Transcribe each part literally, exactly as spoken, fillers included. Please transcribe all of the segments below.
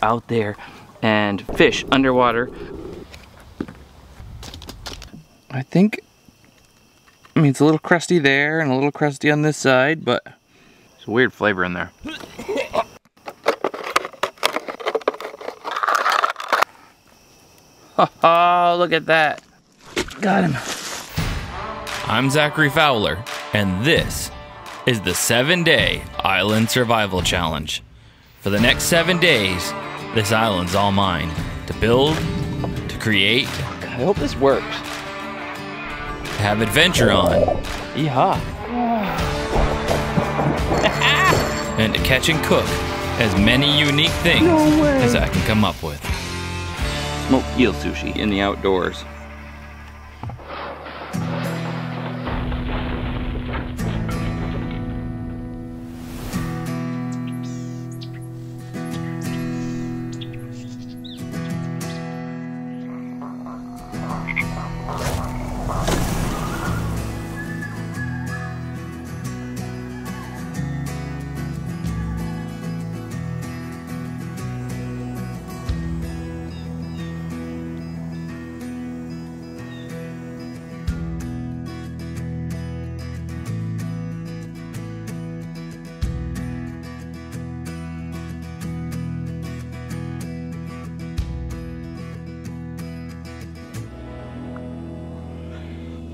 go out there and fish underwater. I think, I mean, it's a little crusty there and a little crusty on this side, but it's a weird flavor in there. Oh, look at that. Got him. I'm Zachary Fowler, and this is the seven-day Island Survival Challenge. For the next seven days, this island's all mine. To build, to create. I hope this works. To have adventure on. Yeehaw. And to catch and cook as many unique things no as I can come up with. Smoke eel sushi in the outdoors.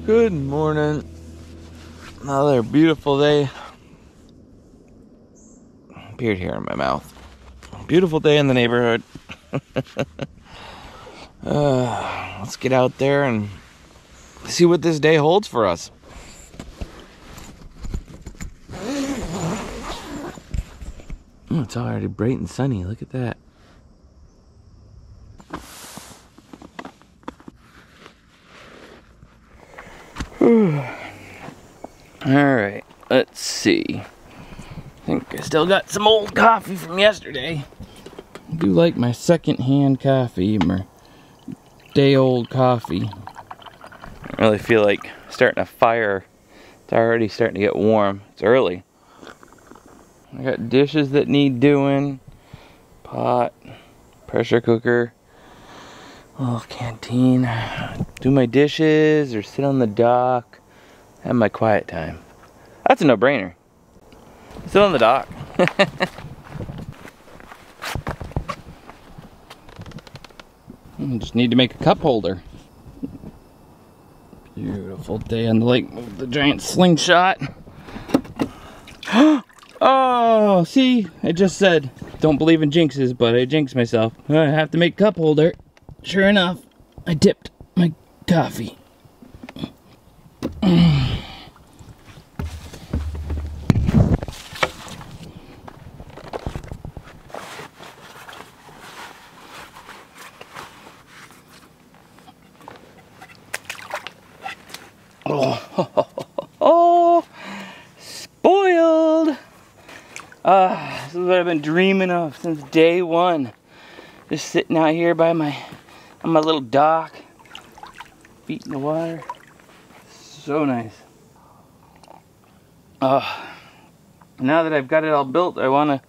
Good morning. Another beautiful day. Beard hair in my mouth. Beautiful day in the neighborhood. uh, let's get out there and see what this day holds for us. Oh, it's already bright and sunny. Look at that. Alright, let's see. I think I still got some old coffee from yesterday. I do like my second-hand coffee, my day-old coffee. I really feel like starting a fire. It's already starting to get warm. It's early. I got dishes that need doing. Pot, pressure cooker. Little canteen, do my dishes or sit on the dock, have my quiet time. That's a no-brainer. Sit on the dock. Just need to make a cup holder. Beautiful day on the lake with the giant slingshot. Oh, see, I just said don't believe in jinxes, but I jinxed myself. I have to make a cup holder. Sure enough, I dipped my coffee. Oh, oh, spoiled! Ah, uh, this is what I've been dreaming of since day one. Just sitting out here by my on my little dock, feet in the water. So nice. Uh, now that I've got it all built, I wanna,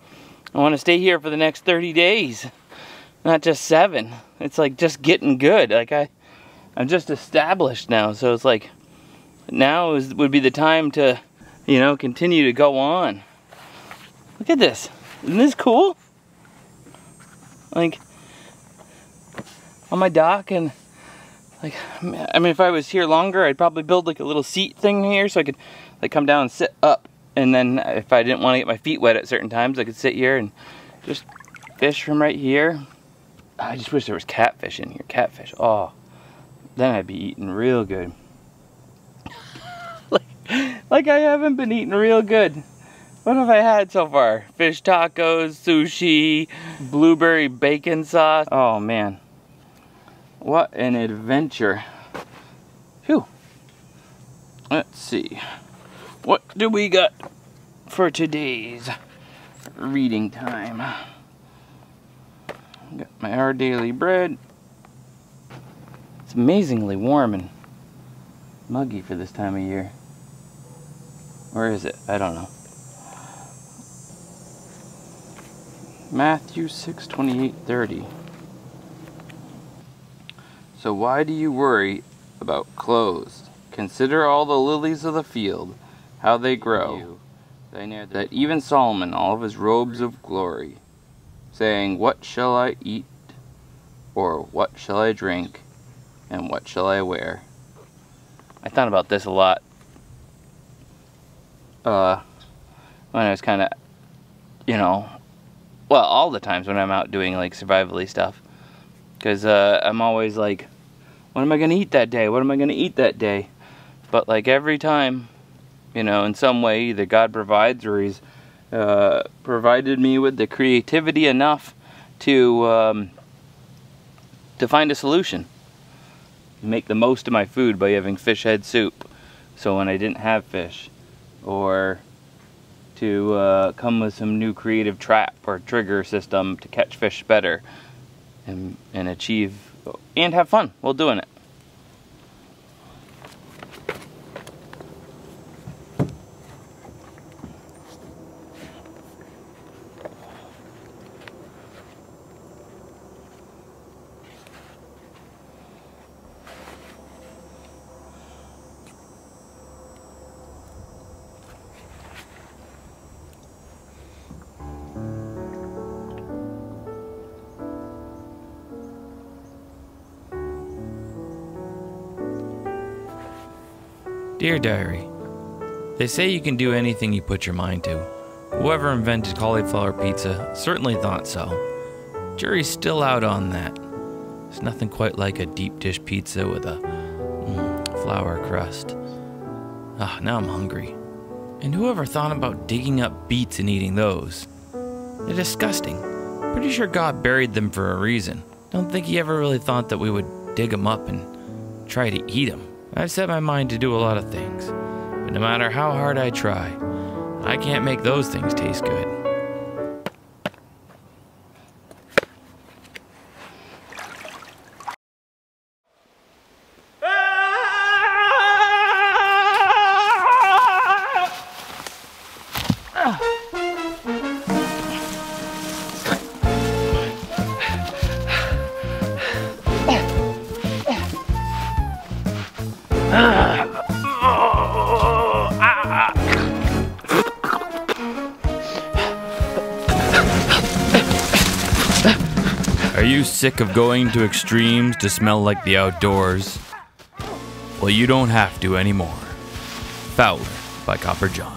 I wanna stay here for the next thirty days, not just seven. It's like just getting good. Like I, I'm just established now, so it's like now is would be the time to, you know, continue to go on. Look at this. Isn't this cool? Like, on my dock, and like, I mean, if I was here longer, I'd probably build like a little seat thing here so I could like come down and sit up, and then if I didn't want to get my feet wet at certain times, I could sit here and just fish from right here. I just wish there was catfish in here. Catfish, oh, then I'd be eating real good. like, like I haven't been eating real good. What have I had so far? Fish tacos, sushi, blueberry bacon sauce. Oh man. What an adventure. Phew. Let's see. What do we got for today's reading time? Got my Our Daily Bread. It's amazingly warm and muggy for this time of year. Where is it? I don't know. Matthew six, twenty-eight, thirty. So why do you worry about clothes? Consider all the lilies of the field, how they grow, that even Solomon, all of his robes of glory, saying, what shall I eat, or what shall I drink, and what shall I wear? I thought about this a lot uh, when I was kind of, you know, well, all the times when I'm out doing, like, survivally stuff. Because uh, I'm always like, what am I going to eat that day? What am I going to eat that day? But, like, every time, you know, in some way, either God provides or He's uh, provided me with the creativity enough to, um, to find a solution. Make the most of my food by having fish head soup. So when I didn't have fish, or to uh, come with some new creative trap or trigger system to catch fish better and, and achieve and have fun while doing it. Dear Diary, they say you can do anything you put your mind to. Whoever invented cauliflower pizza certainly thought so. Jury's still out on that. There's nothing quite like a deep dish pizza with a mm, flour crust. Ah, now I'm hungry. And whoever thought about digging up beets and eating those? They're disgusting. Pretty sure God buried them for a reason. Don't think He ever really thought that we would dig them up and try to eat them. I've set my mind to do a lot of things, but no matter how hard I try, I can't make those things taste good. Are you sick of going to extremes to smell like the outdoors? Well, you don't have to anymore. Fowler by Copper Johns.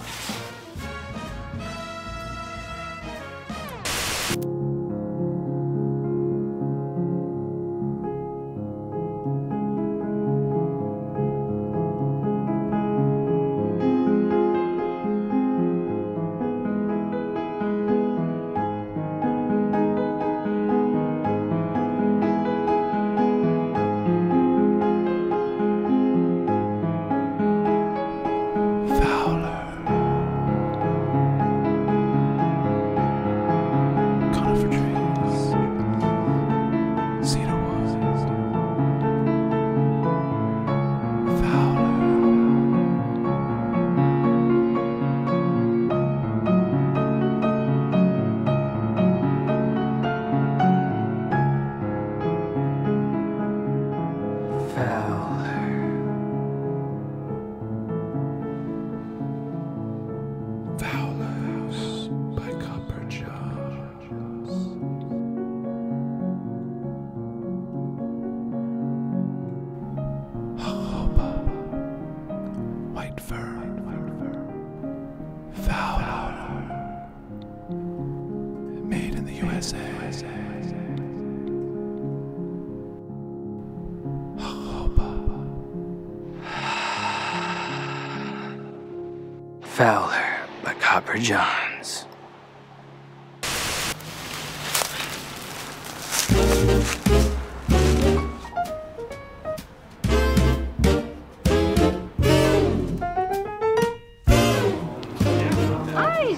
Fowler by Copper Johns. Hi.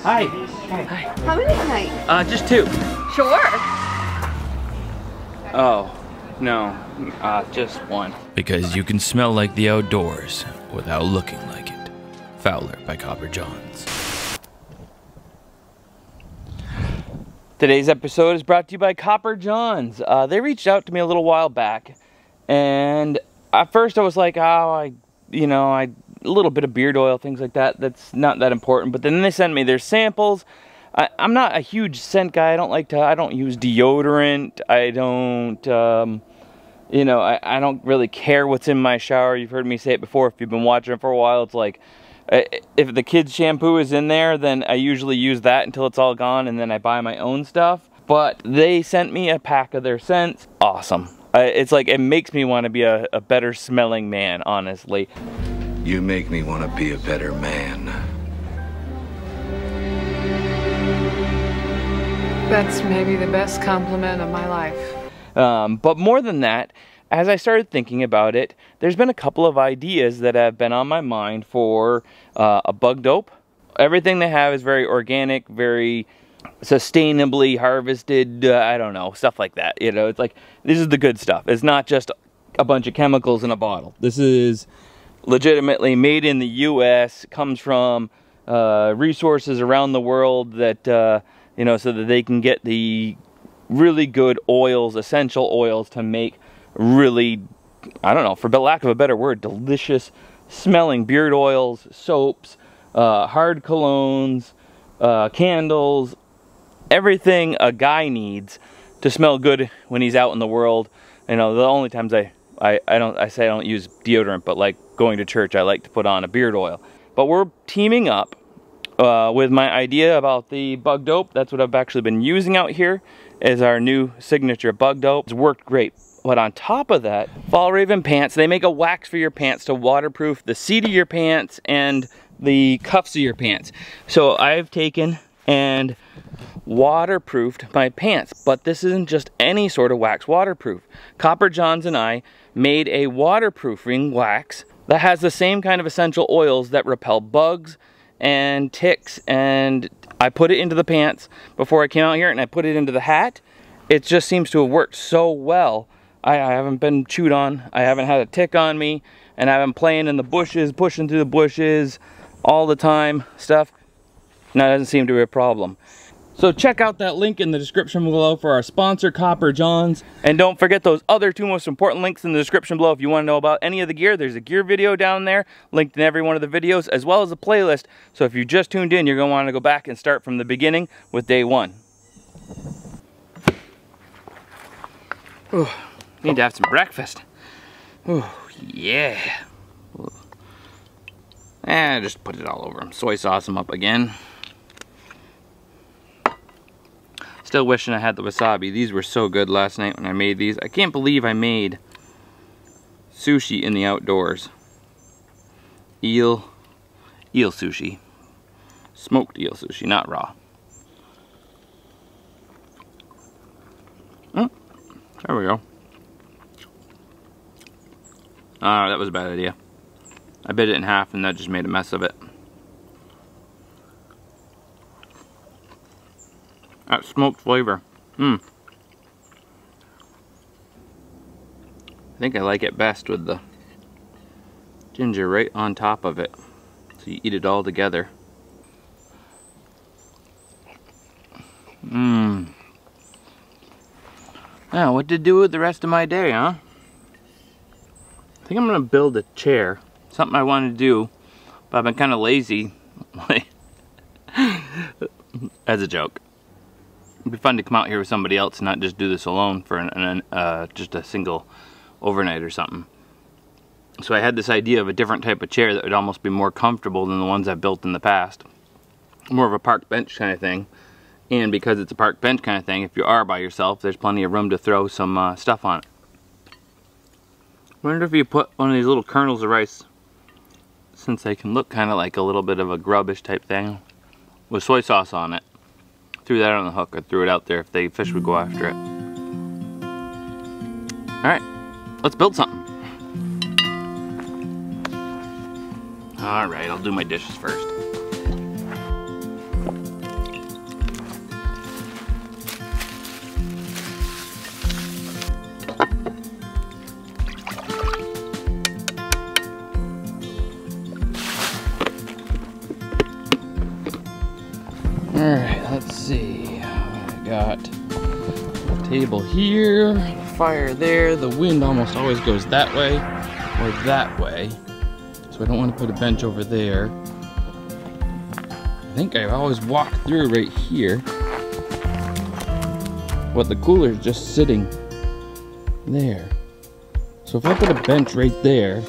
Hi. Hi. How many tonight? Uh, just two. Sure. Oh, no. Uh, just one. Because you can smell like the outdoors without looking like it. Fowler by Copper Johns. Today's episode is brought to you by Copper Johns. Uh, they reached out to me a little while back, and at first I was like, oh, I, you know, I a little bit of beard oil, things like that. That's not that important. But then they sent me their samples. I, I'm not a huge scent guy. I don't like to. I don't use deodorant. I don't. Um, you know, I, I don't really care what's in my shower. You've heard me say it before. If you've been watching for a while, it's like, if the kids' shampoo is in there, then I usually use that until it's all gone, and then I buy my own stuff. But they sent me a pack of their scents. Awesome. I, it's like, it makes me want to be a, a better smelling man, honestly. You make me want to be a better man. That's maybe the best compliment of my life. Um, but more than that, as I started thinking about it, there's been a couple of ideas that have been on my mind for uh, a bug dope. Everything they have is very organic, very sustainably harvested, uh, I don't know, stuff like that. You know, it's like, this is the good stuff. It's not just a bunch of chemicals in a bottle. This is legitimately made in the U S, comes from uh, resources around the world that, uh, you know, so that they can get the really good oils, essential oils to make really, I don't know, for lack of a better word, delicious smelling beard oils, soaps, uh, hard colognes, uh, candles, everything a guy needs to smell good when he's out in the world. You know, the only times I, I, I don't, I say I don't use deodorant, but like going to church, I like to put on a beard oil. But we're teaming up uh, with my idea about the bug dope. That's what I've actually been using out here is our new signature bug dope. It's worked great. But on top of that, Fall Raven pants, they make a wax for your pants to waterproof the seat of your pants and the cuffs of your pants. So I've taken and waterproofed my pants, but this isn't just any sort of wax waterproof. Copper Johns and I made a waterproofing wax that has the same kind of essential oils that repel bugs and ticks, and I put it into the pants before I came out here and I put it into the hat. It just seems to have worked so well. I haven't been chewed on, I haven't had a tick on me, and I've been playing in the bushes, pushing through the bushes all the time, stuff. Now it doesn't seem to be a problem. So check out that link in the description below for our sponsor, Copper Johns. And don't forget those other two most important links in the description below if you want to know about any of the gear. There's a gear video down there, linked in every one of the videos, as well as a playlist. So if you just tuned in, you're going to want to go back and start from the beginning with day one. Ooh. Need to have some breakfast. Ooh, yeah. And just put it all over them. Soy sauce them up again. Still wishing I had the wasabi. These were so good last night when I made these. I can't believe I made sushi in the outdoors. Eel, eel sushi. Smoked eel sushi, not raw. Mm, there we go. Ah, uh, that was a bad idea. I bit it in half and that just made a mess of it. That smoked flavor. Hmm. I think I like it best with the ginger right on top of it. So you eat it all together. Mmm. Now, what to do with the rest of my day, huh? I think I'm gonna build a chair. Something I want to do, but I've been kind of lazy. As a joke, it'd be fun to come out here with somebody else and not just do this alone for an, an uh, just a single overnight or something. So I had this idea of a different type of chair that would almost be more comfortable than the ones I've built in the past, more of a park bench kind of thing. And because it's a park bench kind of thing, if you are by yourself, there's plenty of room to throw some uh, stuff on it. I wonder if you put one of these little kernels of rice, since they can look kind of like a little bit of a grubbish type thing, with soy sauce on it. Threw that on the hook, or threw it out there if the fish would go after it. Alright, let's build something. Alright, I'll do my dishes first. got a table here, a fire there. The wind almost always goes that way or that way, so I don't want to put a bench over there. I think I always walk through right here. But the cooler is just sitting there. So if I put a bench right there,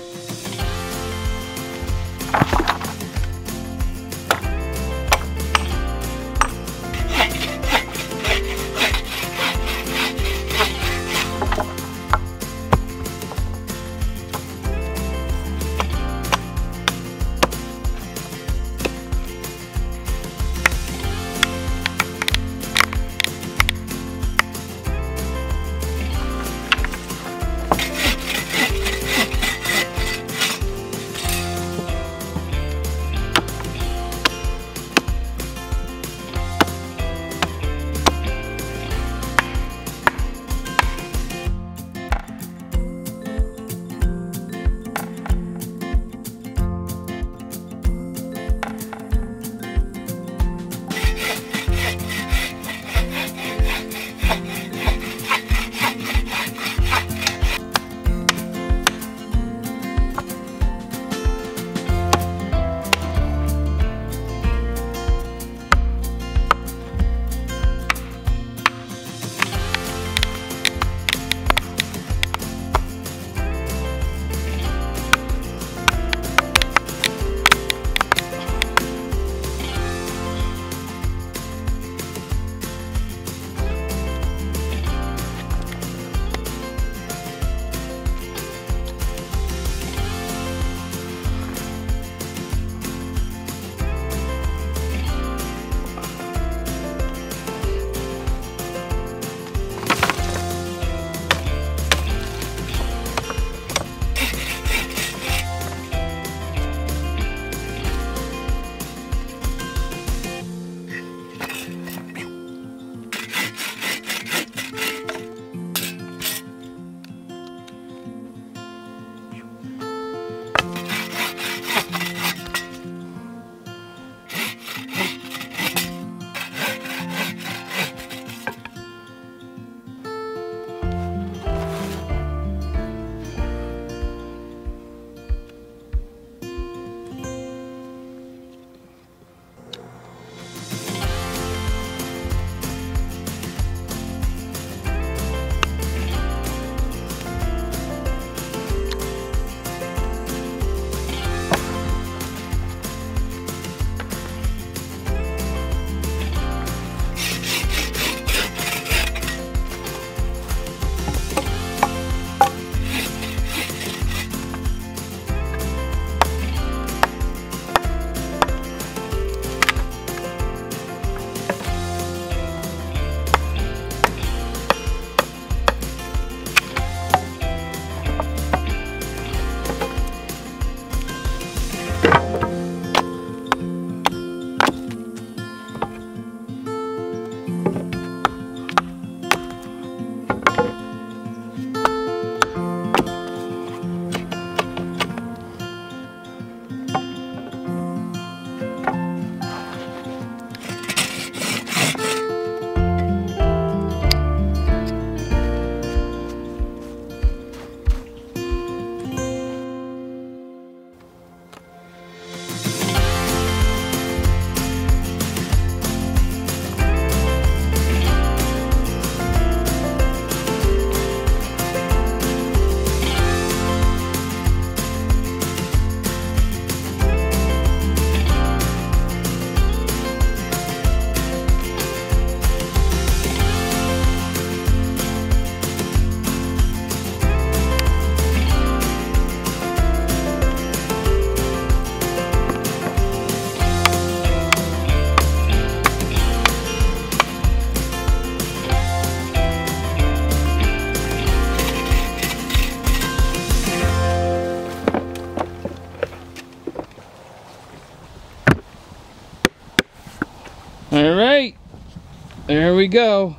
there we go.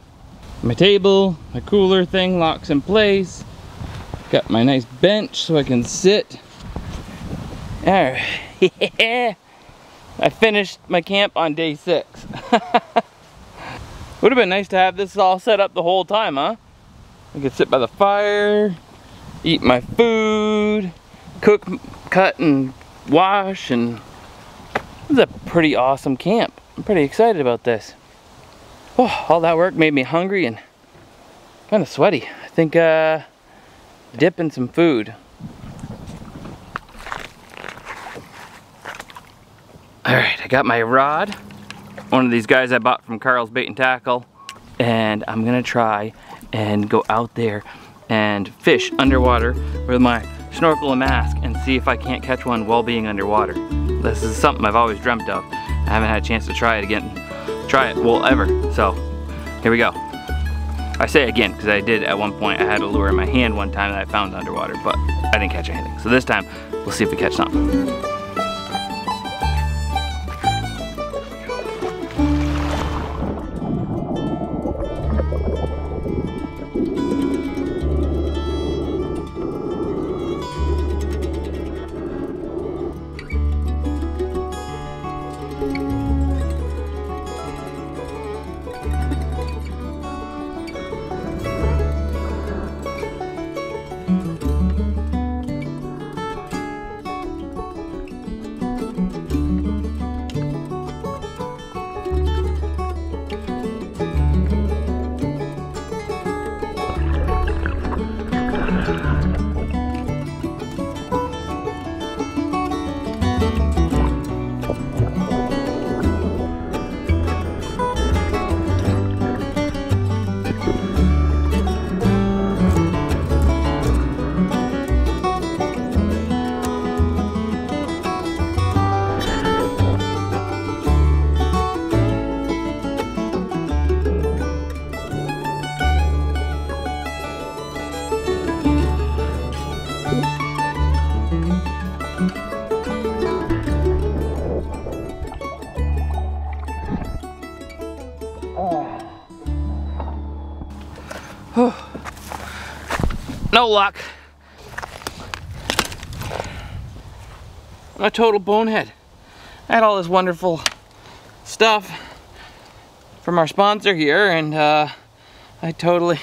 My table, my cooler thing locks in place. Got my nice bench so I can sit. All right. I finished my camp on day six. Would have been nice to have this all set up the whole time, huh? I could sit by the fire, eat my food, cook, cut, and wash, and it was a pretty awesome camp. I'm pretty excited about this. Oh, all that work made me hungry and kind of sweaty. I think uh, dip in some food. All right, I got my rod. One of these guys I bought from Carl's Bait and Tackle. And I'm gonna try and go out there and fish underwater with my snorkel and mask and see if I can't catch one while being underwater. This is something I've always dreamt of. I haven't had a chance to try it again. Try it, well, ever. So, here we go. I say again, because I did at one point, I had a lure in my hand one time that I found underwater, but I didn't catch anything. So this time, we'll see if we catch something. No luck. I'm a total bonehead. I had all this wonderful stuff from our sponsor here, and uh, I totally,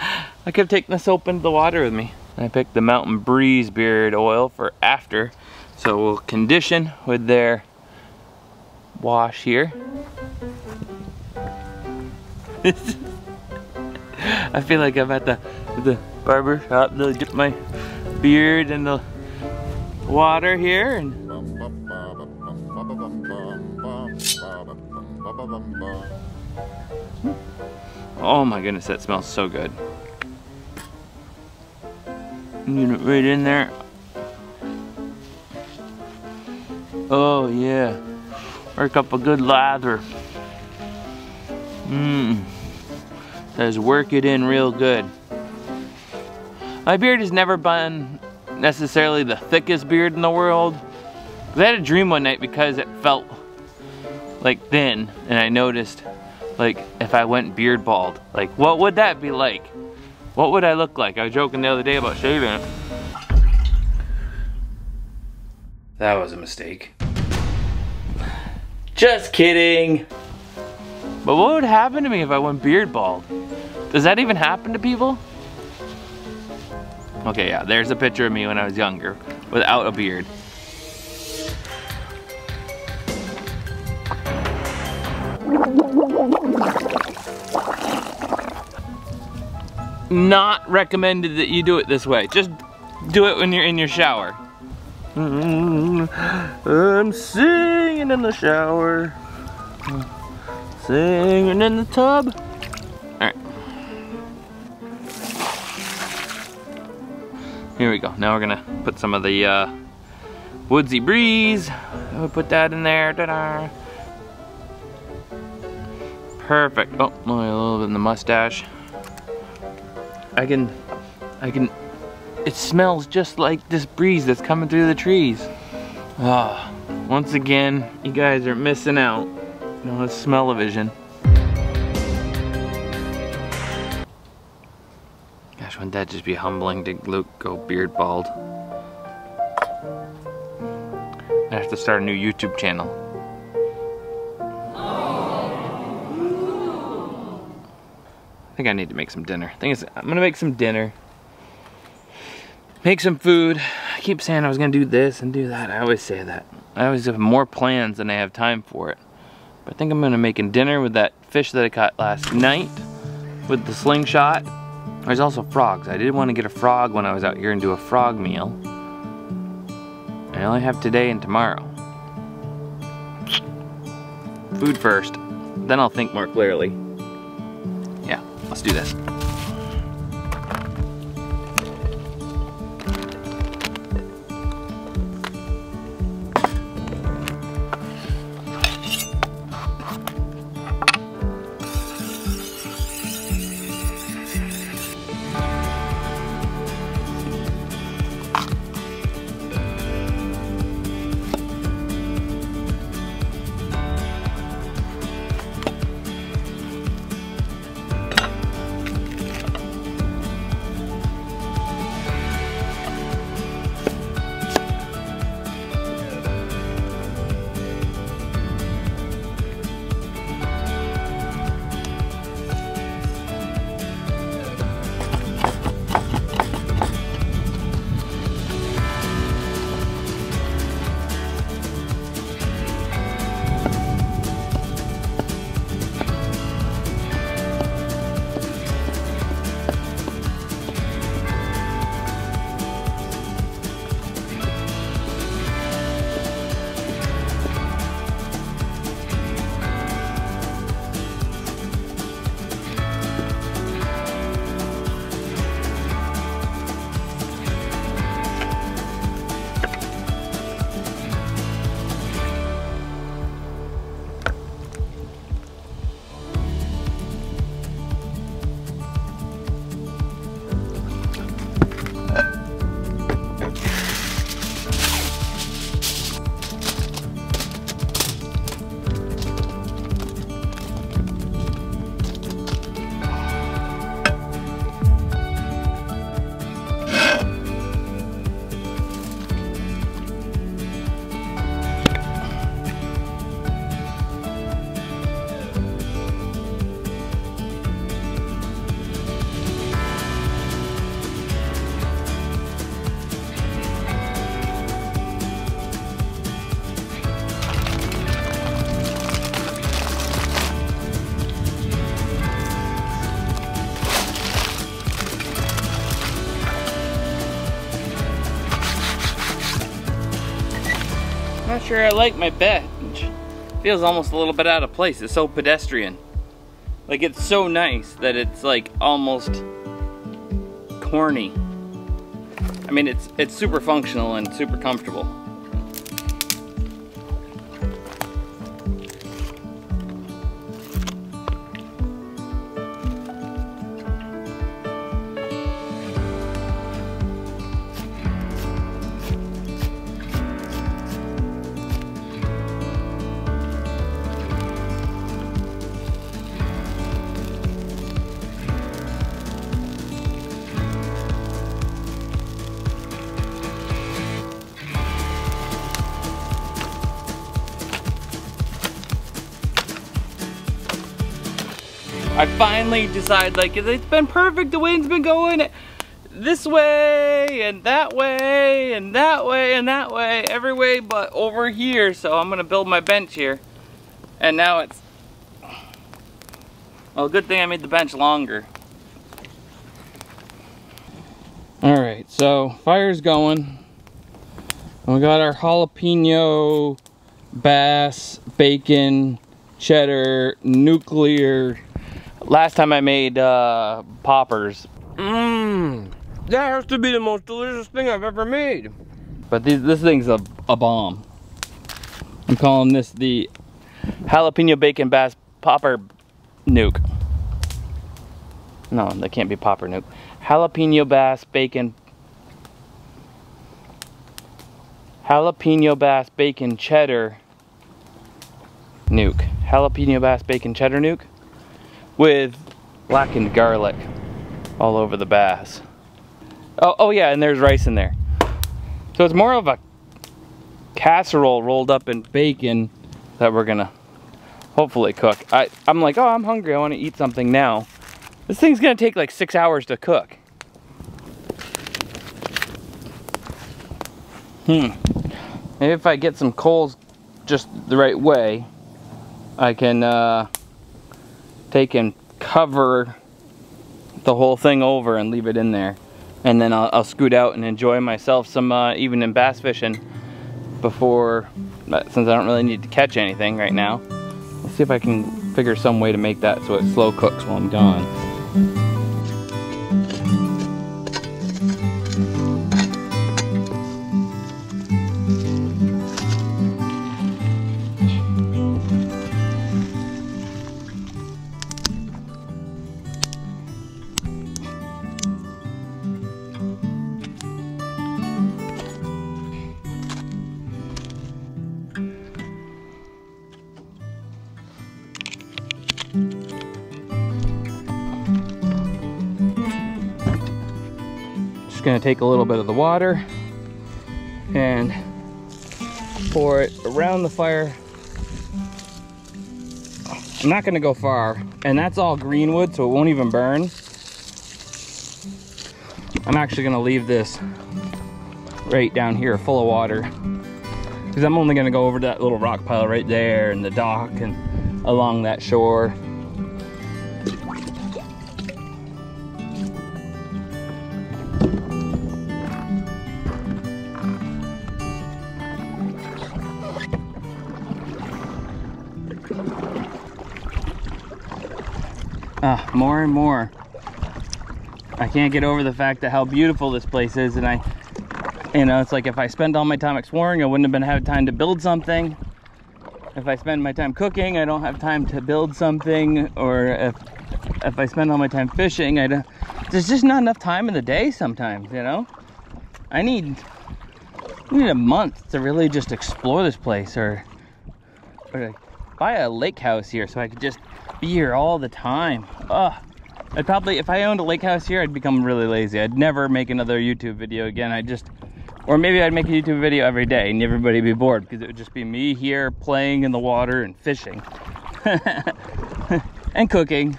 I could have taken this open to the water with me. I picked the Mountain Breeze Beard Oil for after, so we'll condition with their wash here. I feel like I'm at the, the barber shop. They'll dip my beard in the water here. And oh my goodness, that smells so good. Get it right in there. Oh yeah, work up a good lather. Mmm. Does work it in real good. My beard has never been necessarily the thickest beard in the world. I had a dream one night because it felt like thin, and I noticed like if I went beard bald, like what would that be like? What would I look like? I was joking the other day about shaving it. That was a mistake. Just kidding. But what would happen to me if I went beard bald? Does that even happen to people? Okay, yeah, there's a picture of me when I was younger, without a beard. Not recommended that you do it this way. Just do it when you're in your shower. I'm singing in the shower. Singing in the tub. All right. Here we go. Now we're gonna put some of the uh, Woodsy Breeze. I'll put that in there. Ta-da. Perfect. Oh, only a little bit in the mustache. I can, I can. It smells just like this breeze that's coming through the trees. Ah. Oh, once again, you guys are missing out. No, it's smell-o-vision. Gosh, wouldn't that just be humbling to Luke go beard bald? I have to start a new YouTube channel. Oh. think I need to make some dinner. Thing is, I'm gonna make some dinner. Make some food. I keep saying I was gonna do this and do that. I always say that. I always have more plans than I have time for it. But I think I'm gonna make a dinner with that fish that I caught last night with the slingshot. There's also frogs. I did want to get a frog when I was out here and do a frog meal. I only have today and tomorrow. Food first, then I'll think more clearly. Yeah, let's do this. Not sure I like my bench. Feels almost a little bit out of place. It's so pedestrian. Like, it's so nice that it's like almost corny. I mean, it's it's super functional and super comfortable. I finally decide, like, it's been perfect, the wind's been going this way, and that way, and that way, and that way, every way but over here, so I'm gonna build my bench here. And now it's, well, good thing I made the bench longer. All right, so fire's going. We got our jalapeno, bass, bacon, cheddar, nuclear. Last time I made uh, poppers. Mmm, that has to be the most delicious thing I've ever made. But these, this thing's a, a bomb. I'm calling this the jalapeno bacon bass popper nuke. No, that can't be popper nuke. Jalapeno bass bacon. Jalapeno bass bacon cheddar nuke. Jalapeno bass bacon cheddar nuke. With blackened garlic all over the bass. Oh, oh yeah, and there's rice in there. So it's more of a casserole rolled up in bacon that we're gonna hopefully cook. I, I'm like, oh, I'm hungry, I wanna eat something now. This thing's gonna take like six hours to cook. Hmm. Maybe if I get some coals just the right way, I can uh, take and cover the whole thing over and leave it in there. And then I'll, I'll scoot out and enjoy myself some uh, evening bass fishing before, but since I don't really need to catch anything right now. Let's see if I can figure some way to make that so it slow cooks while I'm gone. Just gonna take a little bit of the water and pour it around the fire. I'm not gonna go far, and that's all greenwood, so it won't even burn. I'm actually gonna leave this right down here full of water because I'm only gonna go over that little rock pile right there and the dock and along that shore. Uh, more and more. I can't get over the fact that how beautiful this place is, and I, you know, it's like if I spent all my time exploring, I wouldn't have been having time to build something. If I spend my time cooking, I don't have time to build something, or if if I spend all my time fishing, I don't, there's just not enough time in the day sometimes, you know? I need, I need a month to really just explore this place, or, or buy a lake house here so I could just be here all the time. Ugh. I'd probably, if I owned a lake house here, I'd become really lazy. I'd never make another YouTube video again. I just, or maybe I'd make a YouTube video every day and everybody would be bored because it would just be me here playing in the water and fishing and cooking.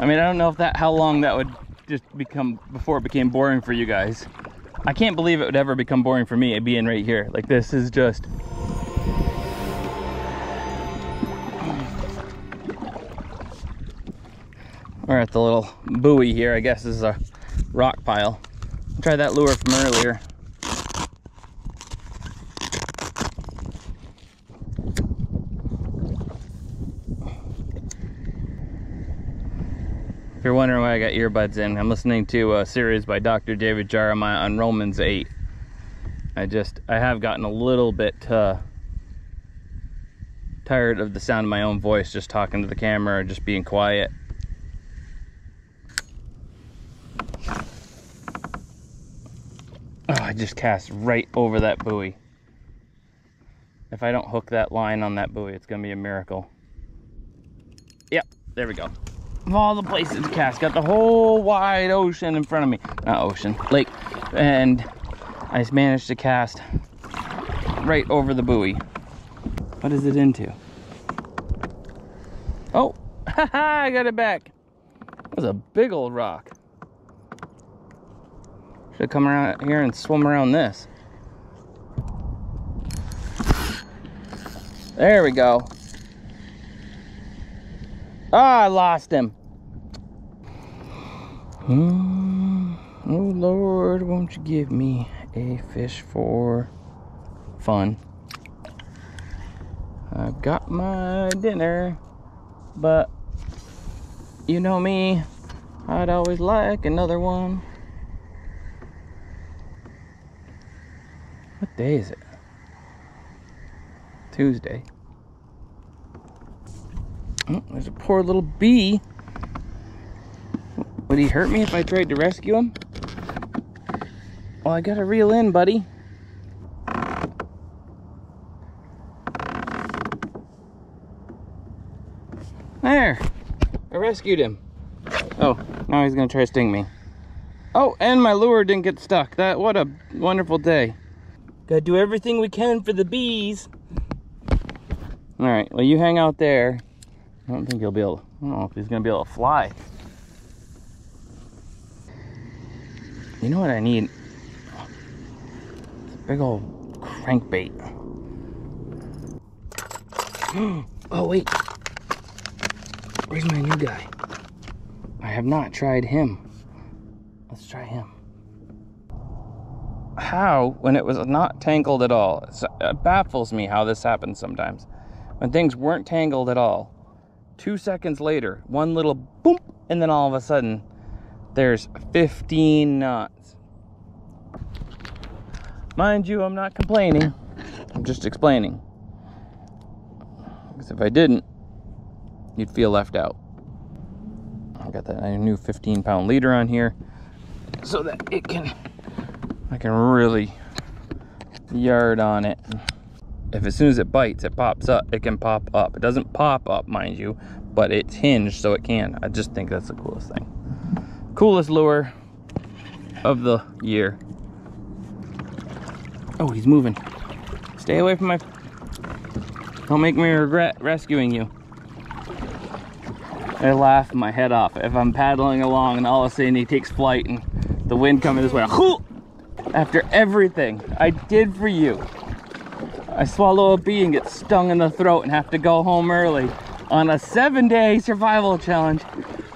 I mean, I don't know if that, how long that would just become before it became boring for you guys. I can't believe it would ever become boring for me being right here. Like, this is just, we're at the little buoy here. I guess this is a rock pile. I'll try that lure from earlier. If you're wondering why I got earbuds in, I'm listening to a series by Doctor David Jeremiah on Romans eight. I just, I have gotten a little bit uh, tired of the sound of my own voice, just talking to the camera or just being quiet. I just cast right over that buoy. If I don't hook that line on that buoy, it's gonna be a miracle. Yep, there we go. Of all the places to cast, got the whole wide ocean in front of me. Not ocean, lake. And I just managed to cast right over the buoy. What is it into? Oh, haha, I got it back. That was a big old rock. Should come around here and swim around this. There we go. Ah, I lost him. Mm, oh Lord, won't you give me a fish for fun? I've got my dinner, but you know me, I'd always like another one. What day is it? Tuesday. Oh, there's a poor little bee. Would he hurt me if I tried to rescue him? Well, I gotta reel in, buddy. There. I rescued him. Oh, now he's gonna try to sting me. Oh, and my lure didn't get stuck. That, what a wonderful day. Gotta do everything we can for the bees. All right, well, you hang out there. I don't think he'll be able to, I don't know if he's gonna be able to fly. You know what I need? It's a big old crankbait. Oh, wait. Where's my new guy? I have not tried him. Let's try him. How, when it was not tangled at all, it baffles me how this happens sometimes. When things weren't tangled at all, two seconds later, one little boom, and then all of a sudden, there's fifteen knots. Mind you, I'm not complaining. I'm just explaining. Because if I didn't, you'd feel left out. I got that new fifteen pound leader on here so that it can, I can really yard on it. If as soon as it bites, it pops up, it can pop up. It doesn't pop up, mind you, but it's hinged so it can. I just think that's the coolest thing. Coolest lure of the year. Oh, he's moving. Stay away from my, don't make me regret rescuing you. I laugh my head off if I'm paddling along and all of a sudden he takes flight and the wind coming this way. After everything I did for you, I swallow a bee and get stung in the throat and have to go home early on a seven day survival challenge.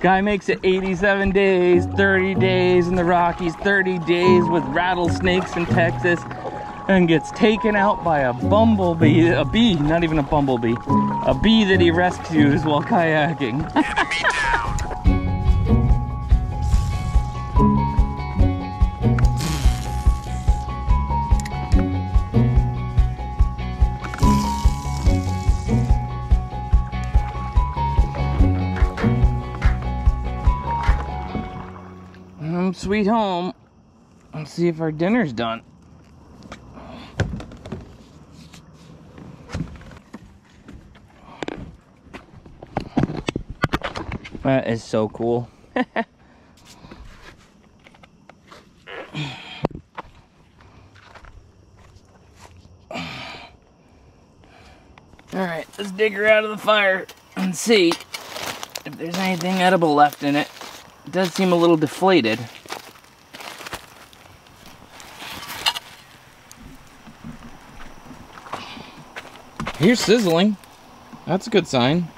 Guy makes it eighty-seven days, thirty days in the Rockies, thirty days with rattlesnakes in Texas, and gets taken out by a bumblebee, a bee, not even a bumblebee, a bee that he rescues while kayaking. I'm sweet home. Let's see if our dinner's done. That is so cool. Alright, let's dig her out of the fire and see if there's anything edible left in it. It does seem a little deflated. Here's sizzling. That's a good sign.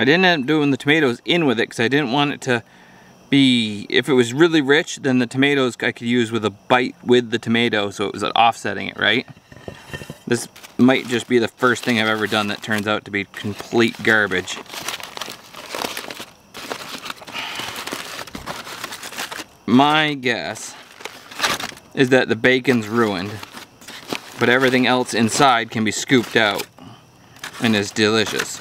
I didn't end up doing the tomatoes in with it because I didn't want it to be, if it was really rich, then the tomatoes I could use with a bite with the tomato, so it was offsetting it, right? This might just be the first thing I've ever done that turns out to be complete garbage. My guess is that the bacon's ruined, but everything else inside can be scooped out and is delicious.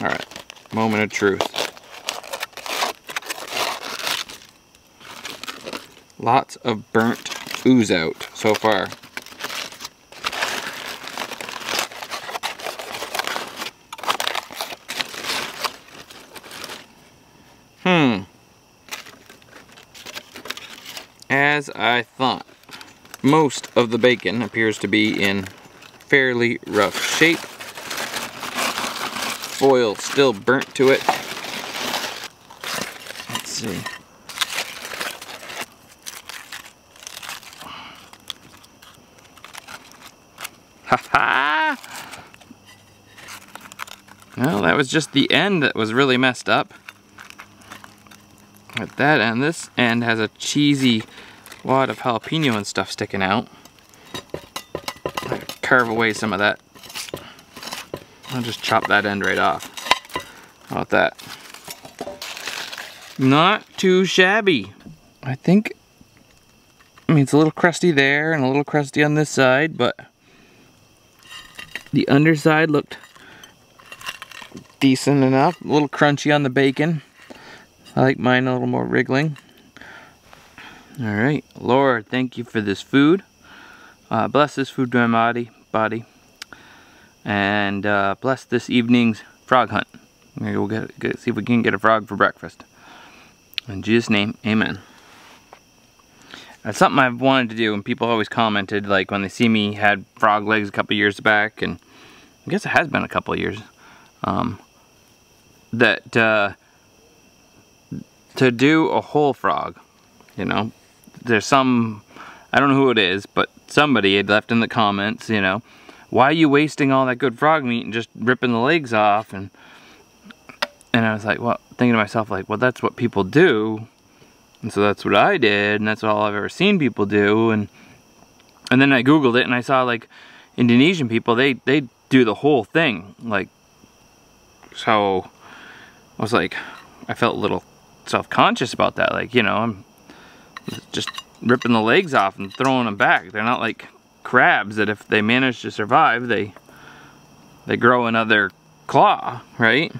All right, moment of truth. Lots of burnt ooze out so far. Hmm. As I thought, most of the bacon appears to be in fairly rough shape. Foil still burnt to it. Let's see. Ha ha! Well, that was just the end that was really messed up. At that end, this end has a cheesy wad of jalapeno and stuff sticking out. I'll carve away some of that. I'll just chop that end right off. How about that? Not too shabby. I think, I mean, it's a little crusty there and a little crusty on this side, but the underside looked decent enough. A little crunchy on the bacon. I like mine a little more wriggling. All right, Lord, thank you for this food. Uh, bless this food to my body, body. and uh, bless this evening's frog hunt. Maybe we'll get, get, see if we can get a frog for breakfast. In Jesus' name, amen. That's something I've wanted to do, and people always commented, like when they see me had frog legs a couple years back, and I guess it has been a couple years. Um, that uh, to do a whole frog, you know, there's some, I don't know who it is, but somebody had left in the comments, you know, why are you wasting all that good frog meat and just ripping the legs off? And and I was like, well, thinking to myself, like, well, that's what people do. And so that's what I did, and that's all I've ever seen people do. And and then I Googled it, and I saw, like, Indonesian people, they, they do the whole thing. Like, so I was like, I felt a little self-conscious about that. Like, you know, I'm just ripping the legs off and throwing them back. They're not like crabs that if they manage to survive, they they grow another claw, right?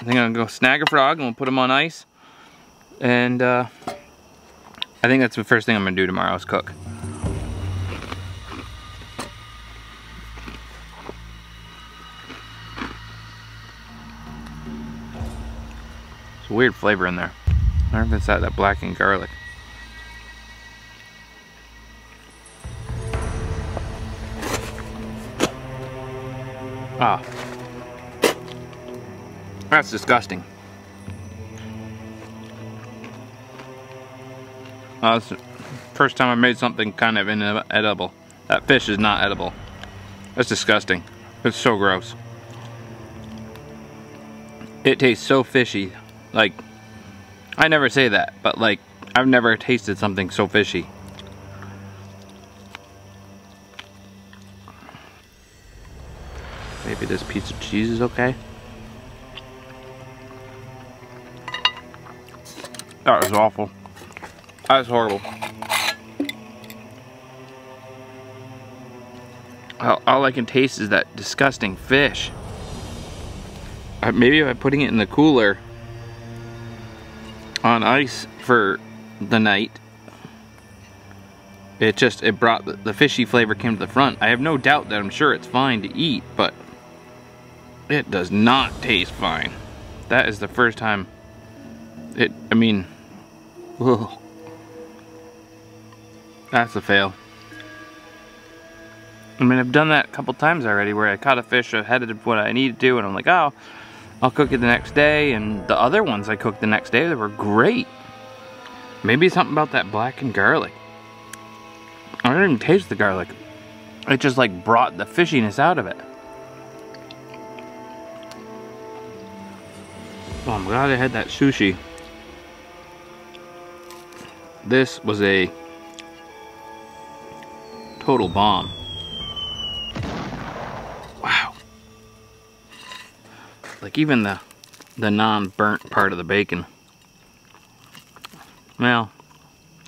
I think I'm gonna go snag a frog, and we'll put them on ice. And, uh... I think that's the first thing I'm gonna do tomorrow is cook. It's a weird flavor in there. I wonder if it's that, that blackened garlic. Ah. That's disgusting. Uh, it's the first time I made something kind of inedible. That fish is not edible. That's disgusting. It's so gross. It tastes so fishy. Like, I never say that, but like, I've never tasted something so fishy. Maybe this piece of cheese is okay? That was awful. That was horrible. All, all I can taste is that disgusting fish. Uh, maybe by putting it in the cooler on ice for the night, it just, it brought, the, the fishy flavor came to the front. I have no doubt that I'm sure it's fine to eat, but it does not taste fine. That is the first time it, I mean, ugh. That's a fail. I mean, I've done that a couple times already where I caught a fish ahead of what I needed to, and I'm like, oh, I'll cook it the next day, and the other ones I cooked the next day, they were great. Maybe something about that blackened garlic. I didn't even taste the garlic. It just like brought the fishiness out of it. Oh, I'm glad I had that sushi. This was a total bomb. Wow. Like even the the non-burnt part of the bacon. Well,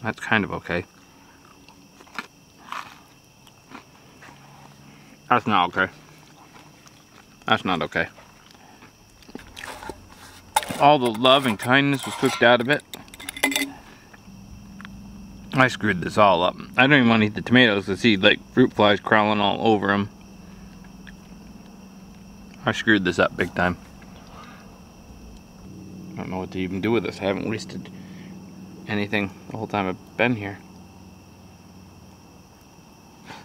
that's kind of okay. That's not okay. That's not okay. All the love and kindness was cooked out of it. I screwed this all up. I don't even want to eat the tomatoes to see like fruit flies crawling all over them. I screwed this up big time. I don't know what to even do with this. I haven't wasted anything the whole time I've been here.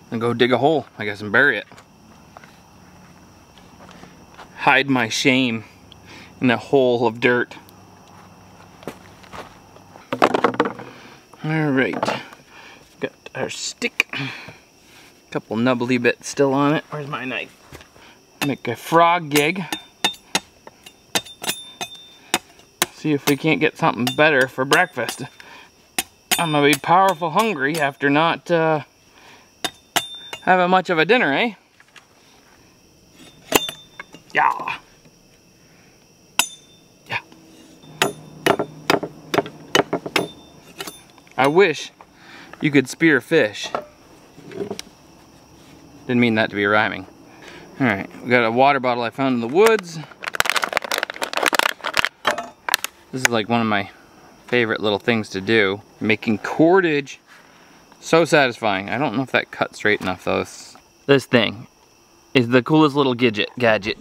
And go dig a hole, I guess, and bury it. Hide my shame in a hole of dirt. All right, got our stick, a couple nubbly bits still on it. Where's my knife? Make a frog gig. See if we can't get something better for breakfast. I'm gonna be powerful hungry after not uh, having much of a dinner, eh? Yeah. I wish you could spear fish. Didn't mean that to be rhyming. All right, we got a water bottle I found in the woods. This is like one of my favorite little things to do. Making cordage, so satisfying. I don't know if that cut straight enough though. This thing is the coolest little gadget, gadget,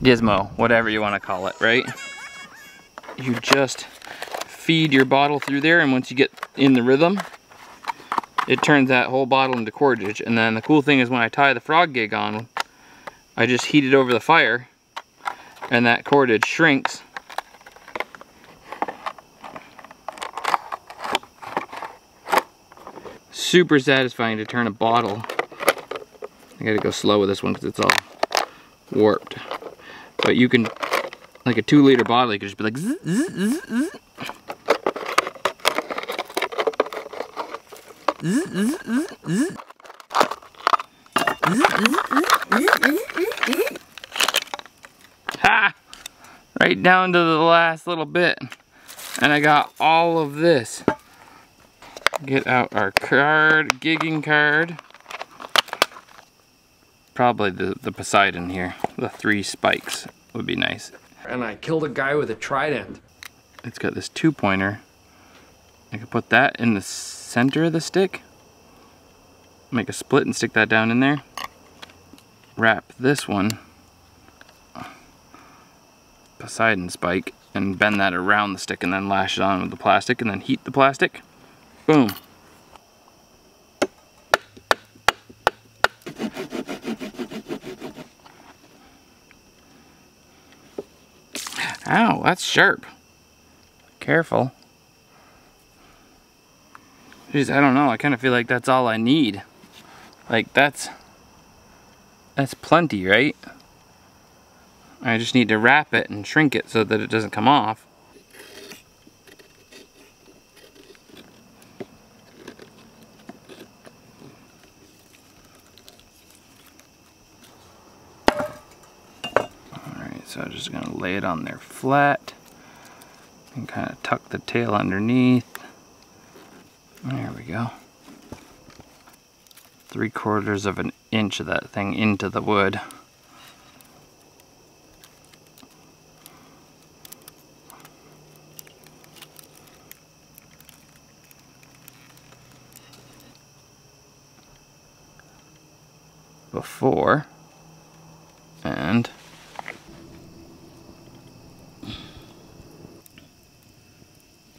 gizmo, whatever you want to call it, right? You just feed your bottle through there, and once you get in the rhythm, it turns that whole bottle into cordage. And then the cool thing is when I tie the frog gig on, I just heat it over the fire, and that cordage shrinks super satisfying to turn a bottle. I gotta go slow with this one because it's all warped. But you can, like a two liter bottle, you can just be like zzz, zzz, zzz. Zzz, zzz, zzz, zzz. Ha! Right down to the last little bit. And I got all of this. Get out our card, gigging card. Probably the, the Poseidon here. The three spikes would be nice. And I killed a guy with a trident. It's got this two pointer. I could put that in the center of the stick. Make a split and stick that down in there. Wrap this one, Poseidon spike, and bend that around the stick and then lash it on with the plastic and then heat the plastic. Boom. Ow, that's sharp. Careful. Jeez, I don't know, I kind of feel like that's all I need. Like that's, that's plenty, right? I just need to wrap it and shrink it so that it doesn't come off. Alright, so I'm just going to lay it on there flat and kind of tuck the tail underneath. There we go. Three quarters of an inch of that thing into the wood. Before and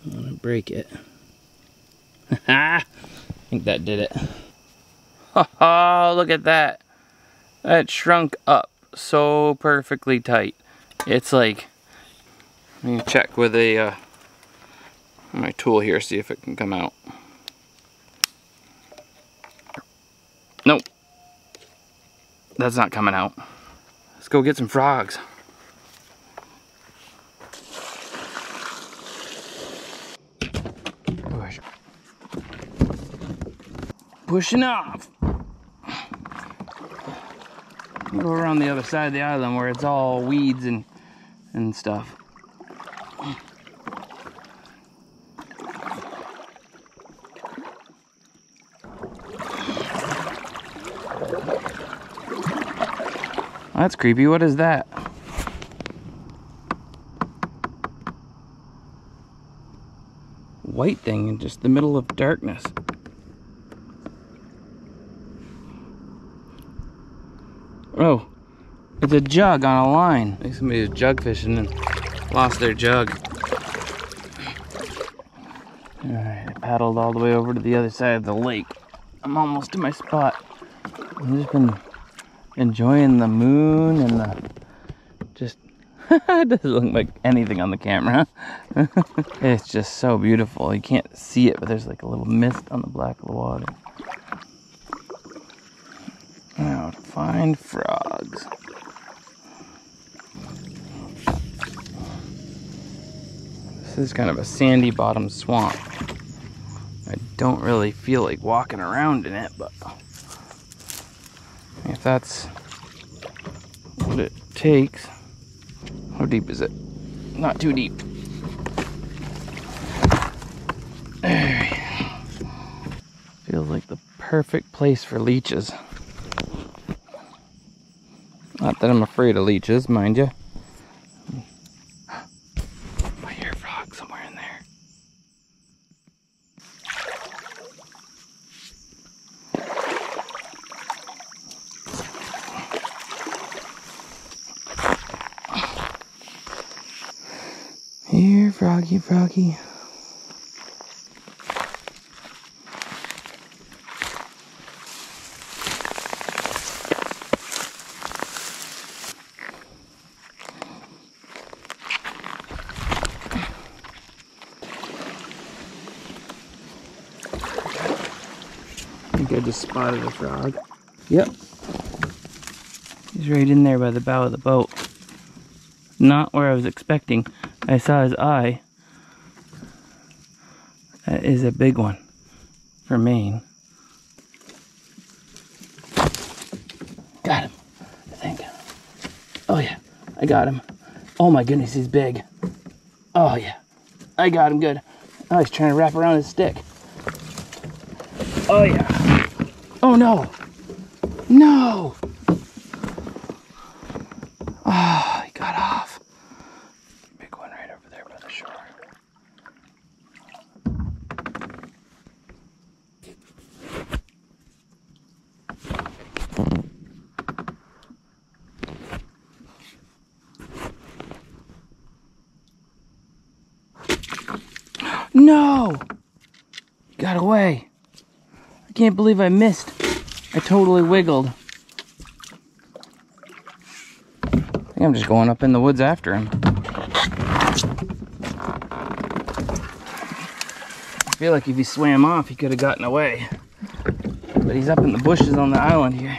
I'm gonna break it. I think that did it. Oh, look at that. That shrunk up so perfectly tight. It's like, let me check with a uh, my tool here, see if it can come out. Nope. That's not coming out. Let's go get some frogs. Push. Pushing off. Go around the other side of the island where it's all weeds and and stuff. That's creepy. What is that? White thing in just the middle of darkness. Oh, it's a jug on a line. I think somebody was jug fishing and lost their jug. Alright, I paddled all the way over to the other side of the lake. I'm almost to my spot. I've just been enjoying the moon and the just it doesn't look like anything on the camera. It's just so beautiful. You can't see it, but there's like a little mist on the black of the water. Now to find frogs. This is kind of a sandy bottom swamp. I don't really feel like walking around in it, but if that's what it takes. How deep is it? Not too deep. There we go. Feels like the perfect place for leeches. Not that I'm afraid of leeches, mind you. I hear a frog somewhere in there. Here, froggy, froggy. I just spotted a frog. Yep. He's right in there by the bow of the boat. Not where I was expecting. I saw his eye. That is a big one for Maine. Got him, I think. Oh yeah, I got him. Oh my goodness, he's big. Oh yeah, I got him good. Oh, he's trying to wrap around his stick. Oh yeah. Oh no. No. Oh, he got off. Big one right over there by the shore. No! He got away. I can't believe I missed. I totally wiggled. I think I'm just going up in the woods after him. I feel like if he swam off, he could have gotten away. But he's up in the bushes on the island here.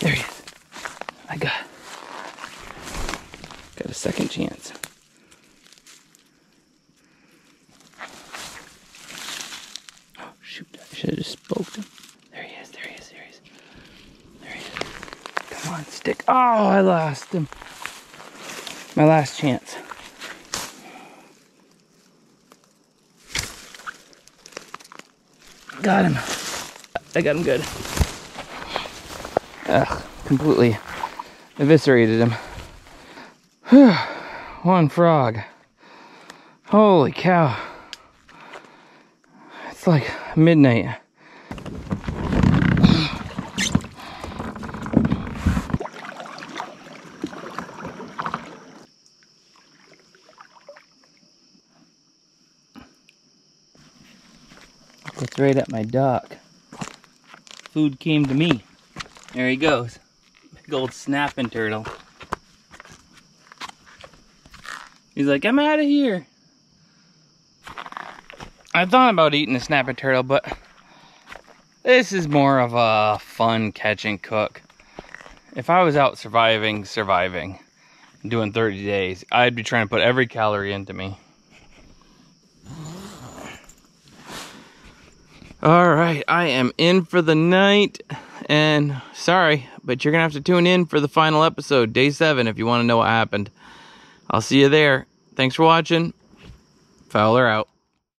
There he is. I got him. Got a second chance. Oh shoot, I should have just spooked him. There he is, there he is, there he is. There he is. Come on, stick. Oh, I lost him. My last chance. Got him. I got him good. Ugh, completely eviscerated him. One frog. Holy cow. It's like midnight. It's right at my dock. Food came to me. There he goes. Big old snapping turtle. He's like, I'm out of here. I thought about eating a snapping turtle, but this is more of a fun catch and cook. If I was out surviving, surviving, doing thirty days, I'd be trying to put every calorie into me. All right, I am in for the night. And sorry, but you're gonna have to tune in for the final episode, day seven, if you want to know what happened. I'll see you there. Thanks for watching. Fowler out.